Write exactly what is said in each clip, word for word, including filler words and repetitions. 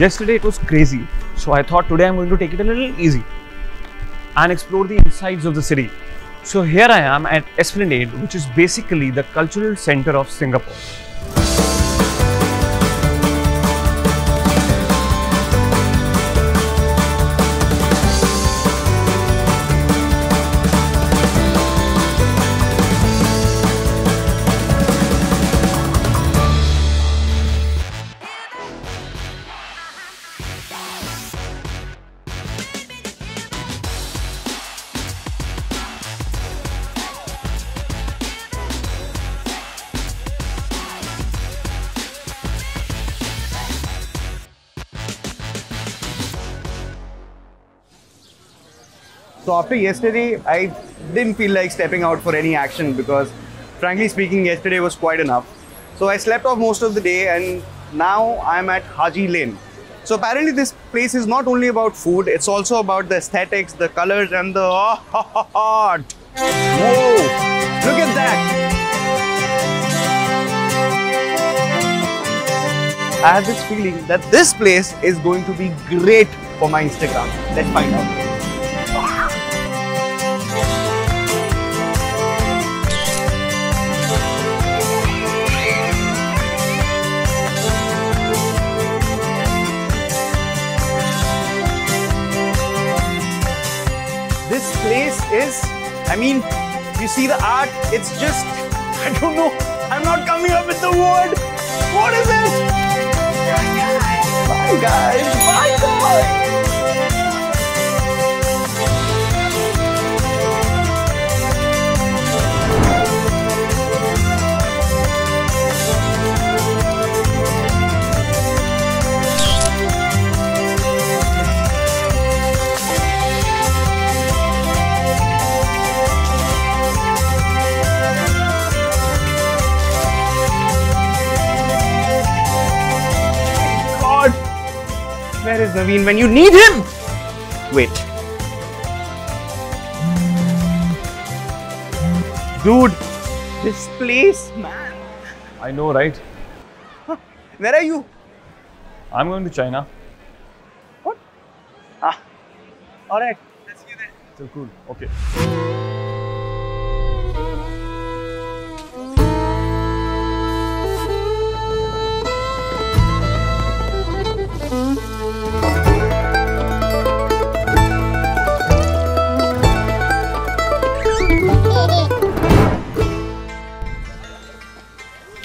Yesterday it was crazy, so I thought today I'm going to take it a little easy and explore the insides of the city. So here I am at Esplanade, which is basically the cultural centre of Singapore. So after yesterday, I didn't feel like stepping out for any action because, frankly speaking, yesterday was quite enough. So I slept off most of the day and now I'm at Haji Lane. So apparently this place is not only about food, it's also about the aesthetics, the colors and the art. Whoa, look at that! I have this feeling that this place is going to be great for my Instagram. Let's find out. This place is, I mean, you see the art, it's just, I don't know, I'm not coming up with the word. What is it? Bye guys, bye guys. Where is Naveen when you need him? Wait. Dude, this place, man. I know, right? Huh. Where are you? I'm going to China. What? Ah. Alright, let's see you there. So cool. Okay.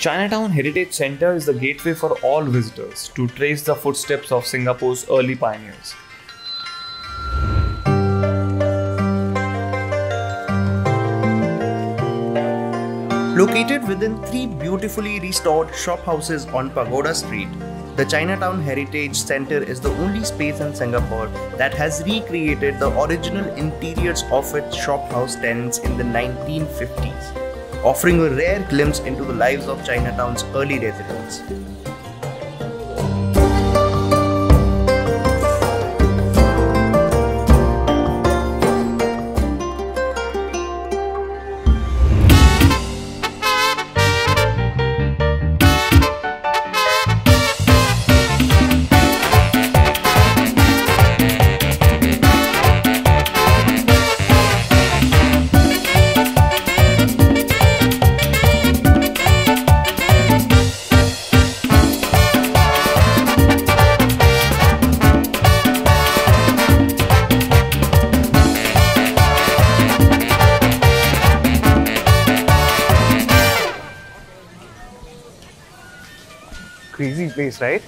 Chinatown Heritage Centre is the gateway for all visitors to trace the footsteps of Singapore's early pioneers. Located within three beautifully restored shop houses on Pagoda Street, the Chinatown Heritage Centre is the only space in Singapore that has recreated the original interiors of its shop house tenants in the nineteen fifties. Offering a rare glimpse into the lives of Chinatown's early residents. Crazy place, right?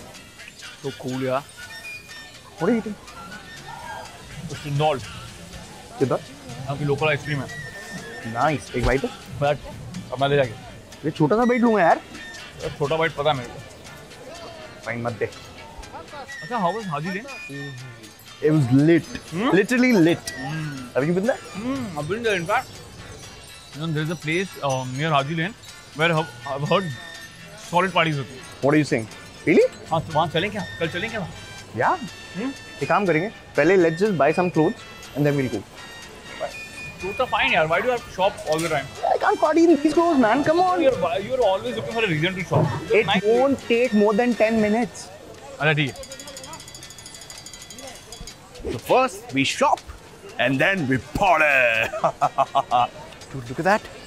So cool, yeah. What are you eating? It's roll. Kidhar? It's a local ice cream. Nice. Ek bite? But ab main le jaake. Ye chota sa bite lunga yaar. Chota bite pata hai mere ko. Fine, mat de. Acha, how was Haji Lane? It was lit. Hmm? Literally lit. Hmm. Have you been there? Hmm, I've been there. In fact, you know, there's a place uh, near Haji Lane where I've heard solid parties. What are you saying? Really? हाँ तो वहाँ चलेंगे क्या? कल चलेंगे वहाँ? Yeah. हम्म? एक काम करेंगे. पहले let's just buy some clothes and then we'll go. Clothes are fine यार. Why do you have to shop all the time? I can't party in these clothes, man. Come on. You're you're always looking for a reason to shop. It won't take more than ten minutes. अच्छा ठीक है. So first we shop and then we party. Dude, look at that.